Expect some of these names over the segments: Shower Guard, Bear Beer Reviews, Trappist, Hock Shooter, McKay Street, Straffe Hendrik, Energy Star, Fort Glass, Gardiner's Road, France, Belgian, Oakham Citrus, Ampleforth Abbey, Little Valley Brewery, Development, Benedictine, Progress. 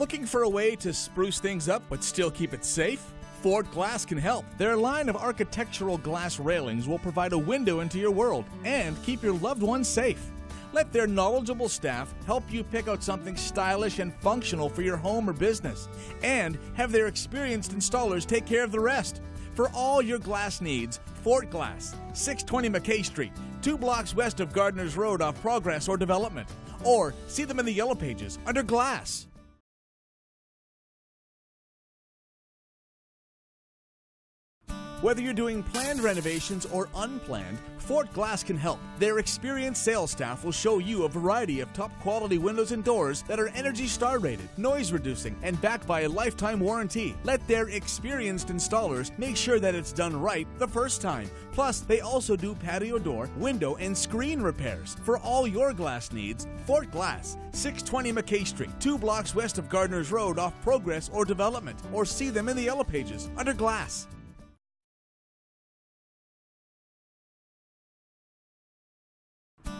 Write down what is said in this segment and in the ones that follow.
Looking for a way to spruce things up but still keep it safe? Fort Glass can help. Their line of architectural glass railings will provide a window into your world and keep your loved ones safe. Let their knowledgeable staff help you pick out something stylish and functional for your home or business, and have their experienced installers take care of the rest. For all your glass needs, Fort Glass, 620 McKay Street, 2 blocks west of Gardiner's Road off Progress or Development, or see them in the Yellow Pages under Glass. Whether you're doing planned renovations or unplanned, Fort Glass can help. Their experienced sales staff will show you a variety of top quality windows and doors that are Energy Star rated, noise reducing, and backed by a lifetime warranty. Let their experienced installers make sure that it's done right the first time. Plus, they also do patio door, window, and screen repairs. For all your glass needs, Fort Glass, 620 McKay Street, 2 blocks west of Gardiner's Road off Progress or Development, or see them in the Yellow Pages under Glass.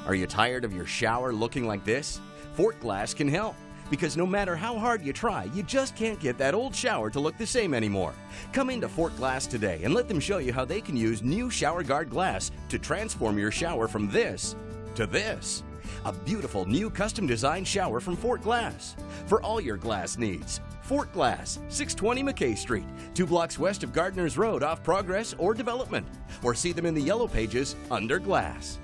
Are you tired of your shower looking like this? Fort Glass can help, because no matter how hard you try, you just can't get that old shower to look the same anymore. Come into Fort Glass today and let them show you how they can use new Shower Guard glass to transform your shower from this to this. A beautiful new custom-designed shower from Fort Glass. For all your glass needs, Fort Glass, 620 McKay Street, 2 blocks west of Gardiner's Road off Progress or Development, or see them in the Yellow Pages under Glass.